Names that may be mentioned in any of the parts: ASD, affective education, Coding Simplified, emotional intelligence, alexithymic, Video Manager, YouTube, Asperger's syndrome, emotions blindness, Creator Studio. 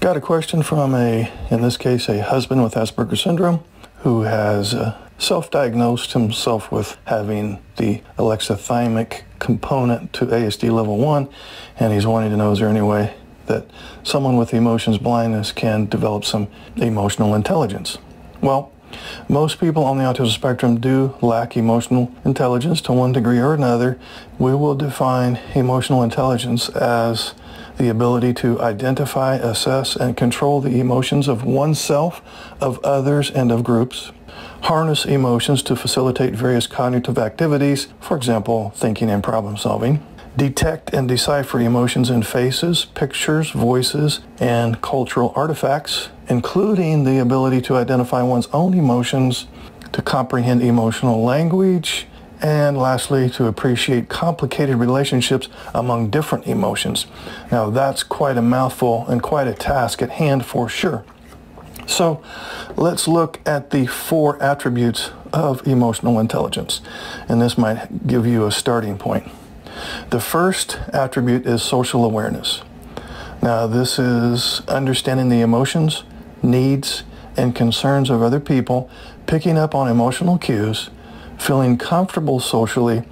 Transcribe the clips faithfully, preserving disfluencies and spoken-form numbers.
Got a question from a, in this case, a husband with Asperger's syndrome who has uh, self-diagnosed himself with having the alexithymic component to A S D level one, and he's wanting to know, is there any way that someone with emotions blindness can develop some emotional intelligence? Well, most people on the autism spectrum do lack emotional intelligence to one degree or another. We will define emotional intelligence as the ability to identify, assess, and control the emotions of oneself, of others, and of groups. Harness emotions to facilitate various cognitive activities, for example, thinking and problem solving. Detect and decipher emotions in faces, pictures, voices, and cultural artifacts, including the ability to identify one's own emotions, to comprehend emotional language, and lastly, to appreciate complicated relationships among different emotions. Now, that's quite a mouthful and quite a task at hand for sure. So let's look at the four attributes of emotional intelligence, and this might give you a starting point. The first attribute is social awareness. Now, this is understanding the emotions, needs, and concerns of other people, picking up on emotional cues, feeling comfortable socially,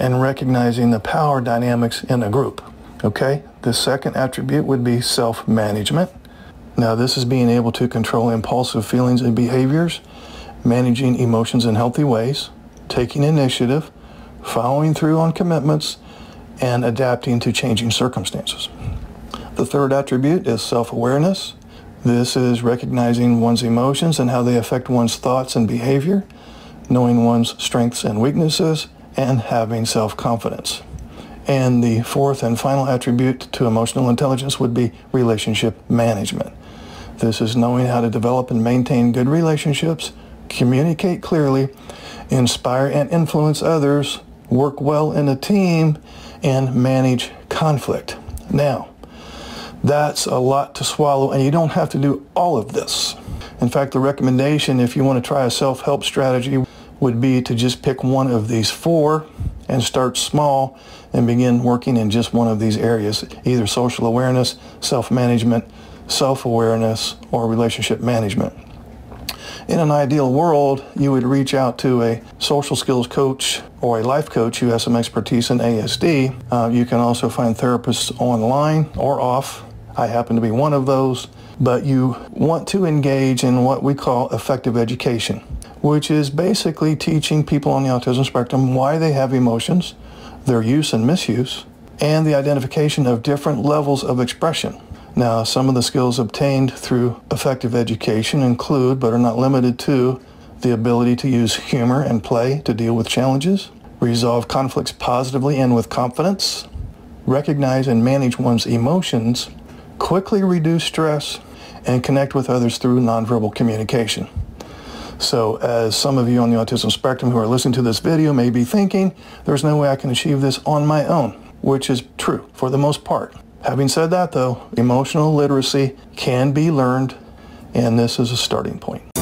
and recognizing the power dynamics in a group. Okay, the second attribute would be self-management. Now, this is being able to control impulsive feelings and behaviors, managing emotions in healthy ways, taking initiative, following through on commitments, and adapting to changing circumstances. The third attribute is self-awareness. This is recognizing one's emotions and how they affect one's thoughts and behavior, knowing one's strengths and weaknesses, and having self-confidence. And the fourth and final attribute to emotional intelligence would be relationship management. This is knowing how to develop and maintain good relationships, communicate clearly, inspire and influence others, work well in a team, and manage conflict. Now, that's a lot to swallow, and you don't have to do all of this. In fact, the recommendation, if you want to try a self-help strategy, would be to just pick one of these four and start small and begin working in just one of these areas, either social awareness, self-management, self-awareness, or relationship management. In an ideal world, you would reach out to a social skills coach or a life coach who has some expertise in A S D. Uh, you can also find therapists online or off. I happen to be one of those. But you want to engage in what we call affective education, which is basically teaching people on the autism spectrum why they have emotions, their use and misuse, and the identification of different levels of expression. Now, some of the skills obtained through affective education include, but are not limited to, the ability to use humor and play to deal with challenges, resolve conflicts positively and with confidence, recognize and manage one's emotions, quickly reduce stress, and connect with others through nonverbal communication. So, as some of you on the autism spectrum who are listening to this video may be thinking, there's no way I can achieve this on my own, which is true for the most part. Having said that, though, emotional literacy can be learned, and this is a starting point.